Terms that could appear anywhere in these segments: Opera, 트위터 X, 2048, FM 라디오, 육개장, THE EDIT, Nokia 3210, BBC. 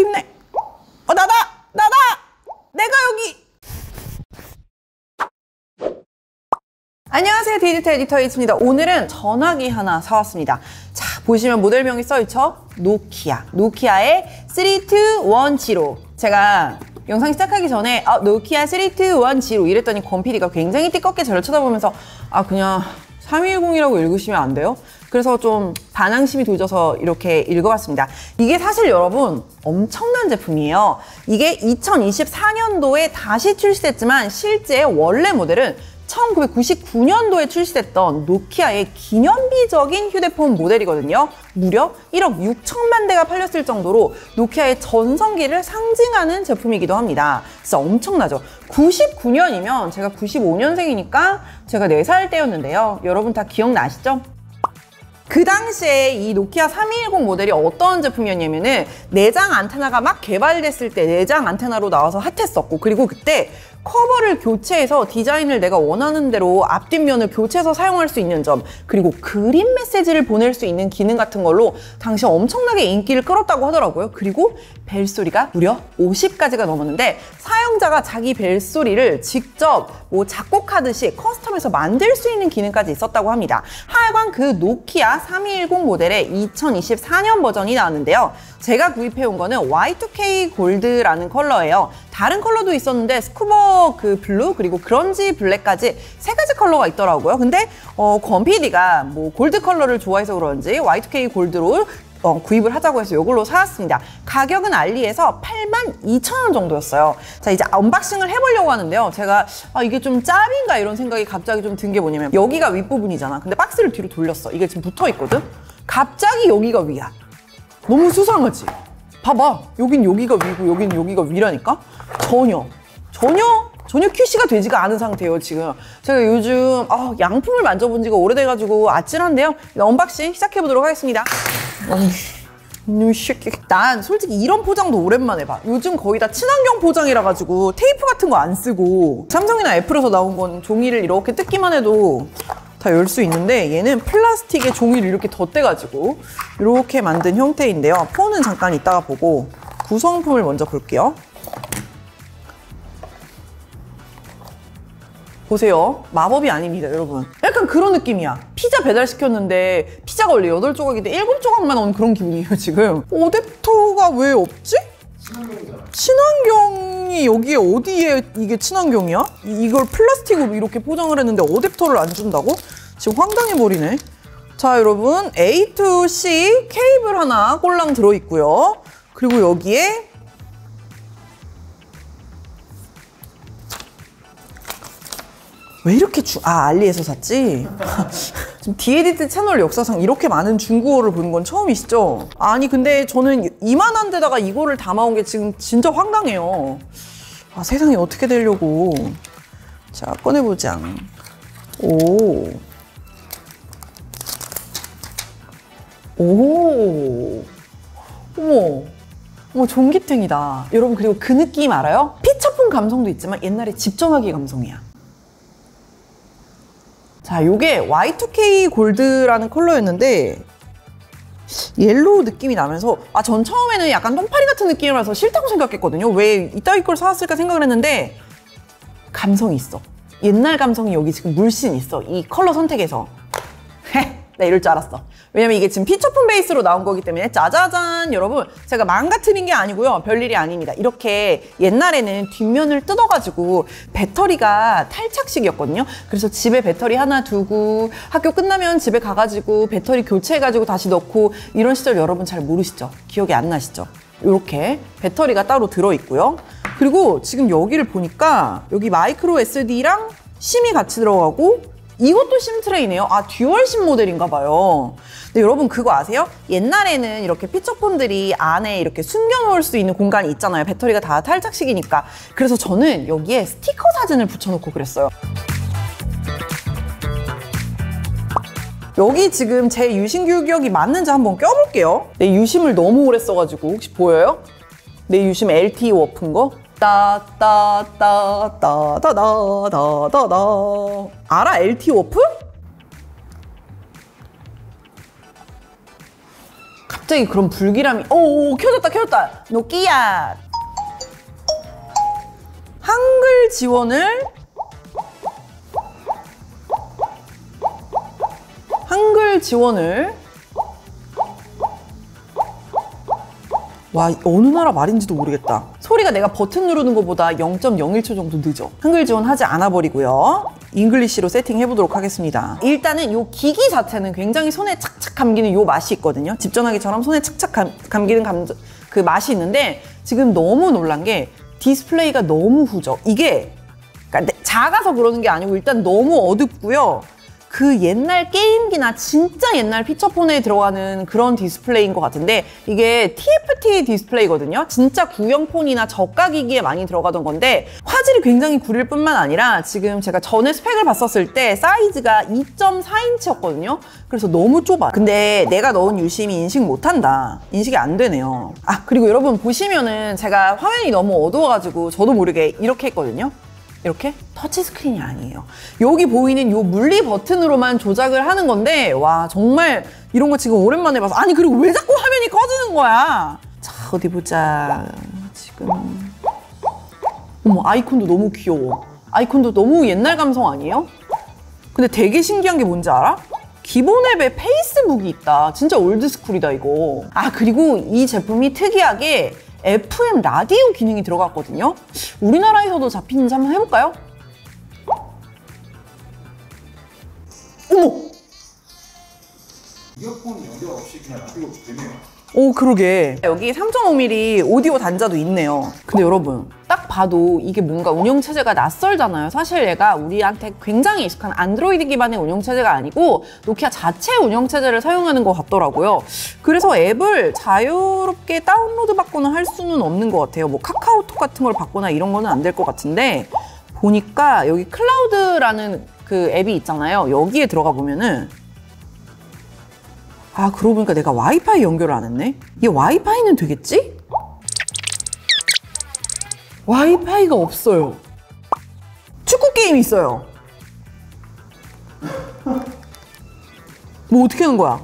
있네. 나다! 내가 여기! 안녕하세요, THE EDIT 에디터 이츠입니다. 오늘은 전화기 하나 사왔습니다. 자, 보시면 모델명이 써있죠? 노키아. 노키아의 3210. 제가 영상 시작하기 전에 노키아 3210 이랬더니 권PD가 굉장히 띠껍게 저를 쳐다보면서 그냥 310이라고 읽으시면 안 돼요? 그래서 좀 반항심이 도져서 이렇게 읽어봤습니다. 이게 사실 여러분 엄청난 제품이에요. 이게 2024년도에 다시 출시됐지만 실제 원래 모델은 1999년도에 출시됐던 노키아의 기념비적인 휴대폰 모델이거든요. 무려 1억 6천만 대가 팔렸을 정도로 노키아의 전성기를 상징하는 제품이기도 합니다. 진짜 엄청나죠? 99년이면 제가 95년생이니까 제가 4살 때였는데요. 여러분 다 기억나시죠? 그 당시에 이 노키아 3210 모델이 어떤 제품이었냐면은 내장 안테나가 막 개발됐을 때 내장 안테나로 나와서 핫했었고, 그리고 그때 커버를 교체해서 디자인을 내가 원하는 대로 앞뒷면을 교체해서 사용할 수 있는 점, 그리고 그림 메시지를 보낼 수 있는 기능 같은 걸로 당시 엄청나게 인기를 끌었다고 하더라고요. 그리고 벨소리가 무려 50가지가 넘었는데 사용자가 자기 벨소리를 직접 작곡하듯이 커스텀해서 만들 수 있는 기능까지 있었다고 합니다. 하여간 그 노키아 3210 모델의 2024년 버전이 나왔는데요. 제가 구입해온 거는 Y2K 골드라는 컬러예요. 다른 컬러도 있었는데 스쿠버 블루 그리고 그런지 블랙까지 3가지 컬러가 있더라고요. 근데 권PD가 골드 컬러를 좋아해서 그런지 Y2K 골드로 구입을 하자고 해서 이걸로 사왔습니다. 가격은 알리에서 82,000원 정도였어요. 자, 이제 언박싱을 해보려고 하는데요. 제가 이게 좀 짭인가 이런 생각이 갑자기 좀 든 게 뭐냐면, 여기가 윗부분이잖아. 근데 박스를 뒤로 돌렸어. 이게 지금 붙어있거든? 갑자기 여기가 위야. 너무 수상하지? 봐봐, 여긴 여기가 위고 여긴 여기가 위라니까? 전혀 QC가 되지가 않은 상태예요, 지금. 제가 요즘 양품을 만져본 지가 오래돼가지고 아찔한데요. 언박싱 시작해보도록 하겠습니다. 난 솔직히 이런 포장도 오랜만에 봐. 요즘 거의 다 친환경 포장이라 가지고 테이프 같은 거 안 쓰고, 삼성이나 애플에서 나온 건 종이를 이렇게 뜯기만 해도 다 열 수 있는데, 얘는 플라스틱에 종이를 이렇게 덧대가지고 이렇게 만든 형태인데요. 폰은 잠깐 이따가 보고 구성품을 먼저 볼게요. 보세요. 마법이 아닙니다, 여러분. 약간 그런 느낌이야. 피자 배달시켰는데 피자가 원래 8조각인데 7조각만 온 그런 기분이에요, 지금. 어댑터가 왜 없지? 친환경이잖아. 친환경이 여기에 어디에 이게 친환경이야? 이걸 플라스틱으로 이렇게 포장을 했는데 어댑터를 안 준다고? 지금 황당해버리네. 자, 여러분. A to C 케이블 하나 꼴랑 들어있고요. 그리고 여기에 왜 이렇게 알리에서 샀지? 지금 디에디트 채널 역사상 이렇게 많은 중국어를 보는 건 처음이시죠? 아니, 근데 저는 이만한 데다가 이거를 담아온 게 지금 진짜 황당해요. 세상에 어떻게 되려고. 자, 꺼내보자. 어머. 어머, 전기탱이다. 여러분, 그리고 그 느낌 알아요? 피처폰 감성도 있지만 옛날에 집 전화기 감성이야. 자, 요게 Y2K 골드라는 컬러였는데 옐로우 느낌이 나면서 전 처음에는 약간 똥파리 같은 느낌이라서 싫다고 생각했거든요. 왜 이따위 걸 사왔을까 생각을 했는데 감성이 있어. 옛날 감성이 여기 지금 물씬 있어. 이 컬러 선택에서. 나 이럴 줄 알았어. 왜냐면 이게 지금 피처폰 베이스로 나온 거기 때문에 짜자잔, 여러분. 제가 망가뜨린 게 아니고요. 별일이 아닙니다. 이렇게 옛날에는 뒷면을 뜯어가지고 배터리가 탈착식이었거든요. 그래서 집에 배터리 하나 두고 학교 끝나면 집에 가가지고 배터리 교체해가지고 다시 넣고, 이런 시절 여러분 잘 모르시죠? 기억이 안 나시죠? 이렇게 배터리가 따로 들어있고요. 그리고 지금 여기를 보니까 여기 마이크로 SD랑 심이 같이 들어가고, 이것도 심 트레이네요. 듀얼 심 모델인가 봐요. 근데 여러분 그거 아세요? 옛날에는 이렇게 피처폰들이 안에 이렇게 숨겨놓을 수 있는 공간이 있잖아요. 배터리가 다 탈착식이니까. 그래서 저는 여기에 스티커 사진을 붙여놓고 그랬어요. 여기 지금 제 유심 규격이 맞는지 한번 껴볼게요. 내 유심을 너무 오래 써가지고. 혹시 보여요? 내 유심 LTE 워프인 거? 따따따따따따따따따. 알아? LTE 워프? 갑자기 그런 불길함이 오 켜졌다 켜졌다 노키아 한글 지원을 와 어느 나라 말인지도 모르겠다. 소리가 내가 버튼 누르는 것보다 0.01초 정도 늦어. 한글 지원하지 않아 버리고요. 잉글리시로 세팅해 보도록 하겠습니다. 일단은 이 기기 자체는 굉장히 손에 착착 감기는 이 맛이 있거든요. 집전화기처럼 손에 착착 감기는 그 맛이 있는데 지금 너무 놀란 게 디스플레이가 너무 후져. 이게 그러니까 작아서 그러는 게 아니고 일단 너무 어둡고요. 그 옛날 게임기나 진짜 옛날 피처폰에 들어가는 그런 디스플레이인 것 같은데 이게 TFT 디스플레이거든요. 진짜 구형폰이나 저가 기기에 많이 들어가던 건데 화질이 굉장히 구릴 뿐만 아니라 지금 제가 전에 스펙을 봤었을 때 사이즈가 2.4인치였거든요. 그래서 너무 좁아. 근데 내가 넣은 유심이 인식 못한다. 인식이 안 되네요. 아 그리고 여러분 보시면은 제가 화면이 너무 어두워가지고 저도 모르게 이렇게 했거든요. 이렇게 터치스크린이 아니에요. 여기 보이는 요 물리 버튼으로만 조작을 하는 건데 와 정말 이런 거 지금 오랜만에 봐서 아니 그리고 왜 자꾸 화면이 꺼지는 거야. 자 어디 보자 지금. 어머 아이콘도 너무 귀여워. 아이콘도 너무 옛날 감성 아니에요? 근데 되게 신기한 게 뭔지 알아? 기본 앱에 페이스북이 있다. 진짜 올드스쿨이다 이거. 아 그리고 이 제품이 특이하게 FM 라디오 기능이 들어갔거든요. 우리나라에서도 잡히는지 한번 해볼까요? 어머! 이어폰 연결 없이 그냥 라디오 되네요. 오 그러게. 여기 3.5mm 오디오 단자도 있네요. 근데 여러분 딱 봐도 이게 뭔가 운영체제가 낯설잖아요. 사실 얘가 우리한테 굉장히 익숙한 안드로이드 기반의 운영체제가 아니고 노키아 자체 운영체제를 사용하는 것 같더라고요. 그래서 앱을 자유롭게 다운로드 받거나 할 수는 없는 것 같아요. 뭐 카카오톡 같은 걸 받거나 이런 거는 안 될 것 같은데 보니까 여기 클라우드라는 그 앱이 있잖아요. 여기에 들어가 보면은 아 그러고 보니까 내가 와이파이 연결을 안 했네? 얘 와이파이는 되겠지? 와이파이가 없어요. 축구 게임이 있어요. 뭐 어떻게 하는 거야?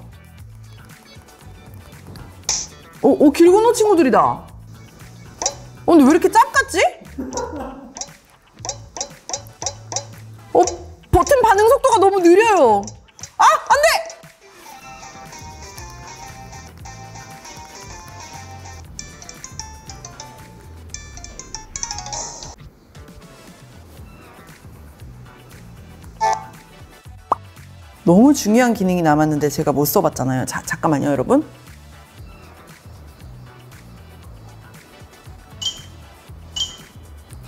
어 길 건너 친구들이다. 근데 왜 이렇게 짝 같지? 버튼 반응 속도가 너무 느려요. 아! 안 돼! 너무 중요한 기능이 남았는데 제가 못 써봤잖아요. 잠깐만요 여러분.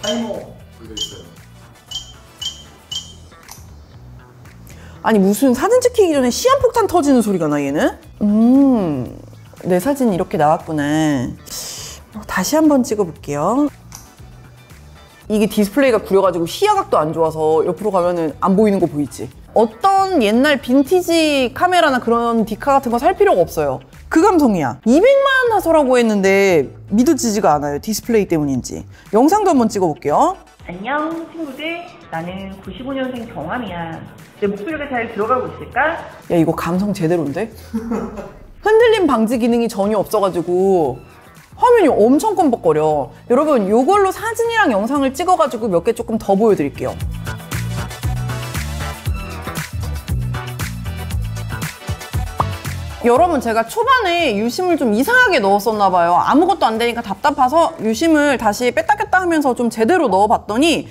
타이머 있어요. 아니 무슨 사진 찍히기 전에 시한폭탄 터지는 소리가 나 얘는? 내 사진 이렇게 나왔구나. 다시 한번 찍어볼게요. 이게 디스플레이가 구려가지고 시야각도 안 좋아서 옆으로 가면은 안 보이는 거 보이지? 어떤 옛날 빈티지 카메라나 그런 디카 같은 거 살 필요가 없어요. 그 감성이야. 200만 하소라고 했는데 믿어지지가 않아요. 디스플레이 때문인지. 영상도 한번 찍어볼게요. 안녕 친구들. 나는 95년생 정함이야. 내 목소리가 잘 들어가고 있을까? 야 이거 감성 제대로인데? 흔들림 방지 기능이 전혀 없어가지고 화면이 엄청 껌벅거려. 여러분 이걸로 사진이랑 영상을 찍어가지고 몇 개 조금 더 보여드릴게요. 여러분 제가 초반에 유심을 좀 이상하게 넣었었나봐요. 아무것도 안 되니까 답답해서 유심을 다시 뺐다 꼈다 하면서 좀 제대로 넣어봤더니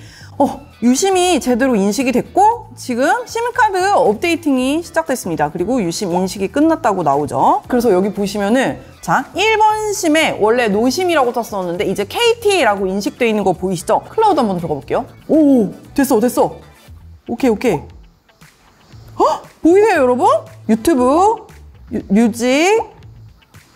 유심이 제대로 인식이 됐고 지금 심카드 업데이팅이 시작됐습니다. 그리고 유심 인식이 끝났다고 나오죠. 그래서 여기 보시면은 자 1번 심에 원래 노심이라고 썼었는데 이제 KT라고 인식되어 있는 거 보이시죠? 클라우드 한번 들어가 볼게요. 오 됐어. 오케이. 보이세요 여러분? 유튜브 뮤직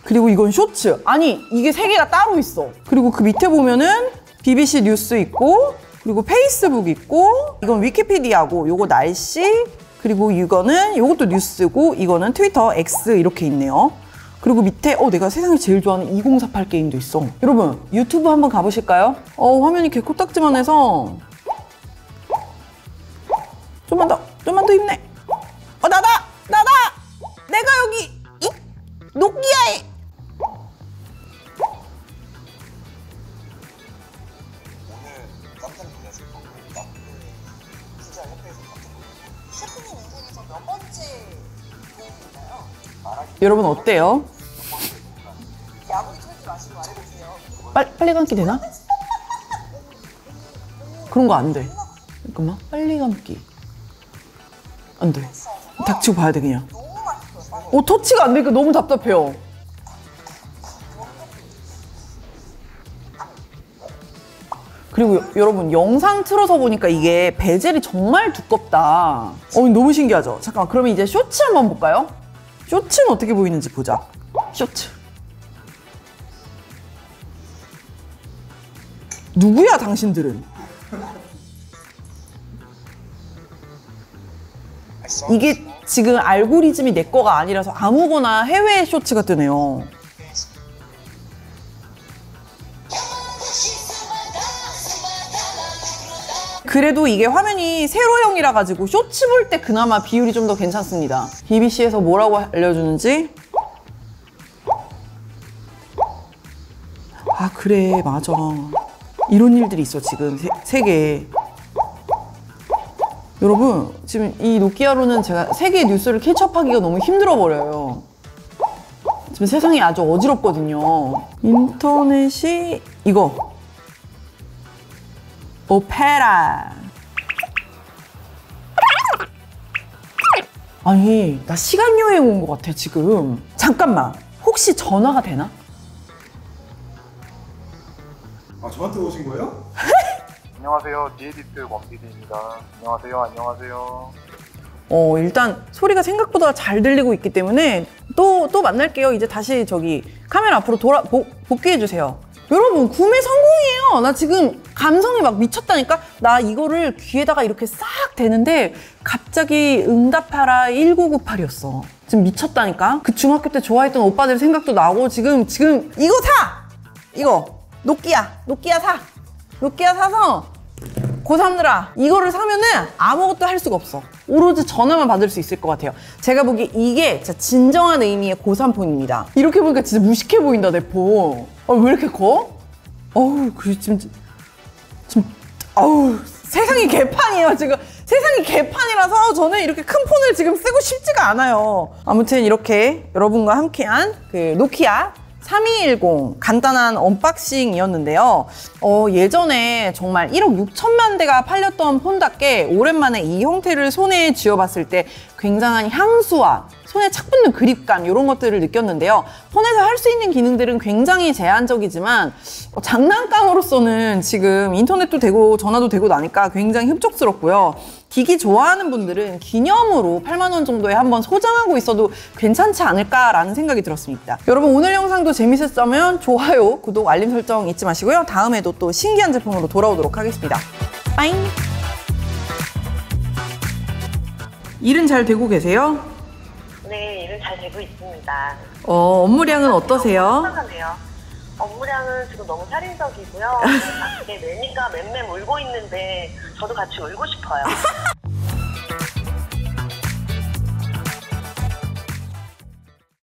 그리고 이건 쇼츠. 아니 이게 세 개가 따로 있어. 그리고 그 밑에 보면은 BBC 뉴스 있고 그리고 페이스북 있고 이건 위키피디아고 요거 날씨 그리고 이거는 요것도 뉴스고 이거는 트위터 X 이렇게 있네요. 그리고 밑에 내가 세상에 제일 좋아하는 2048 게임도 있어. 여러분 유튜브 한번 가보실까요? 화면이 개코딱지만 해서 좀만 더 힘내. 나다! 내가 여기 이 노키아의 여러분 어때요? 빨리 감기 되나? 그런 거 안 돼. 잠깐만. 빨리 감기 안 돼. 닥치고 봐야 돼 그냥. 터치가 안 되니까 너무 답답해요. 그리고 여러분 영상 틀어서 보니까 이게 베젤이 정말 두껍다. 너무 신기하죠? 잠깐만, 그러면 이제 쇼츠 한번 볼까요? 쇼츠는 어떻게 보이는지 보자. 쇼츠. 누구야 당신들은? 이게 지금 알고리즘이 내 거가 아니라서 아무거나 해외 쇼츠가 뜨네요. 그래도 이게 화면이 세로형이라 가지고 쇼츠 볼 때 그나마 비율이 좀 더 괜찮습니다. BBC에서 뭐라고 알려주는지? 아 그래 맞아. 이런 일들이 있어 지금 세계에. 여러분 지금 이 노키아로는 제가 세계의 뉴스를 캐치업하기가 너무 힘들어 버려요. 지금 세상이 아주 어지럽거든요. 인터넷이 이거. 오페라. 아니 나 시간 여행 온 것 같아 지금. 잠깐만, 혹시 전화가 되나? 아 저한테 오신 거예요? 안녕하세요, 디 에디트 원피디입니다. 안녕하세요, 안녕하세요. 일단 소리가 생각보다 잘 들리고 있기 때문에 또 만날게요. 이제 다시 저기 카메라 앞으로 복귀해 주세요. 여러분 구매 성공이에요. 나 지금 감성이 막 미쳤다니까. 나 이거를 귀에다가 이렇게 싹 대는데 갑자기 응답하라 1998이었어. 지금 미쳤다니까. 그 중학교 때 좋아했던 오빠들 생각도 나고 지금 이거 사! 이거 노키아 사! 노키아 사서 고3들아 이거를 사면은 아무것도 할 수가 없어. 오로지 전화만 받을 수 있을 것 같아요. 제가 보기에 이게 진짜 진정한 의미의 고3 폰입니다. 이렇게 보니까 진짜 무식해 보인다 내 폰. 왜 이렇게 커? 지금 세상이 개판이에요 지금. 세상이 개판이라서 저는 이렇게 큰 폰을 지금 쓰고 싶지가 않아요. 아무튼 이렇게 여러분과 함께한 그 노키아 3210 간단한 언박싱이었는데요. 예전에 정말 1억 6천만 대가 팔렸던 폰답게 오랜만에 이 형태를 손에 쥐어봤을 때 굉장한 향수와 손에 착 붙는 그립감, 이런 것들을 느꼈는데요. 폰에서 할 수 있는 기능들은 굉장히 제한적이지만 장난감으로서는 지금 인터넷도 되고 전화도 되고 나니까 굉장히 흡족스럽고요. 기기 좋아하는 분들은 기념으로 8만 원 정도에 한번 소장하고 있어도 괜찮지 않을까라는 생각이 들었습니다. 여러분 오늘 영상도 재밌었다면 좋아요, 구독, 알림 설정 잊지 마시고요. 다음에도 또 신기한 제품으로 돌아오도록 하겠습니다. 빠잉! 일은 잘 되고 계세요? 네, 일은 잘 되고 있습니다. 업무량은 어떠세요? 업무량은 지금 너무 살인적이고요. 밖에 매니가 맴맴 울고 있는데 저도 같이 울고 싶어요.